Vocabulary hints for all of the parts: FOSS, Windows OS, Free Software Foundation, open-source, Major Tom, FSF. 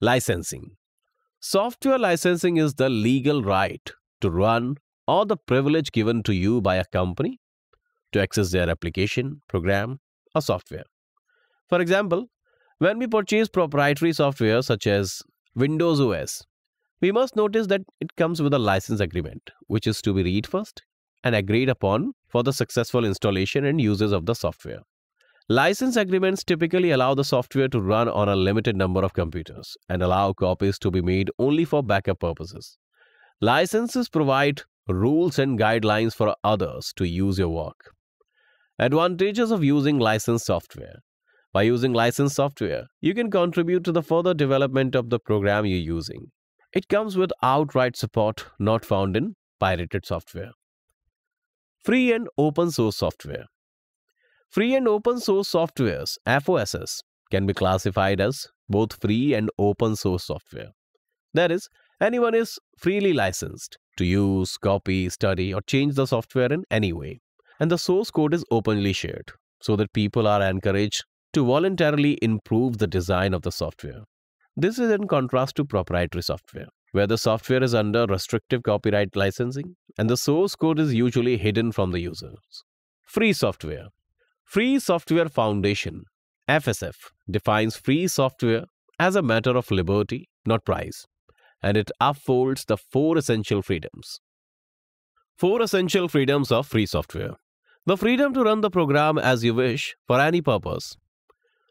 Licensing. Software licensing is the legal right to run or the privilege given to you by a company to access their application, program, or software. For example, when we purchase proprietary software such as Windows OS, we must notice that it comes with a license agreement, which is to be read first and agreed upon for the successful installation and usage of the software. License agreements typically allow the software to run on a limited number of computers and allow copies to be made only for backup purposes. Licenses provide rules and guidelines for others to use your work. Advantages of using licensed software. By using licensed software, you can contribute to the further development of the program you're using. It comes with outright support not found in pirated software. Free and open source software. Free and open source softwares, FOSS, can be classified as both free and open source software. That is, anyone is freely licensed to use, copy, study, or change the software in any way. And the source code is openly shared so that people are encouraged to voluntarily improve the design of the software. This is in contrast to proprietary software, where the software is under restrictive copyright licensing and the source code is usually hidden from the users. Free software. Free Software Foundation, FSF, defines free software as a matter of liberty, not price, and it upholds the four essential freedoms. Four essential freedoms of free software. The freedom to run the program as you wish for any purpose.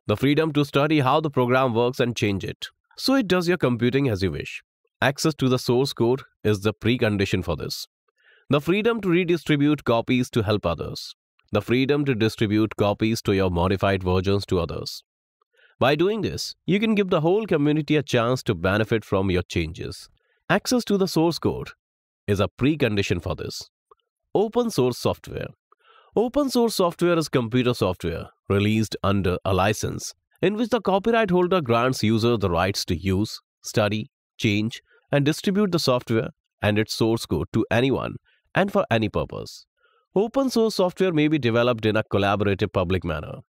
The freedom to study how the program works and change it, so it does your computing as you wish. Access to the source code is the precondition for this. The freedom to redistribute copies to help others. The freedom to distribute copies to your modified versions to others. By doing this, you can give the whole community a chance to benefit from your changes. Access to the source code is a precondition for this. Open source software. Open source software is computer software released under a license in which the copyright holder grants users the rights to use, study, change, and distribute the software and its source code to anyone and for any purpose. Open source software may be developed in a collaborative public manner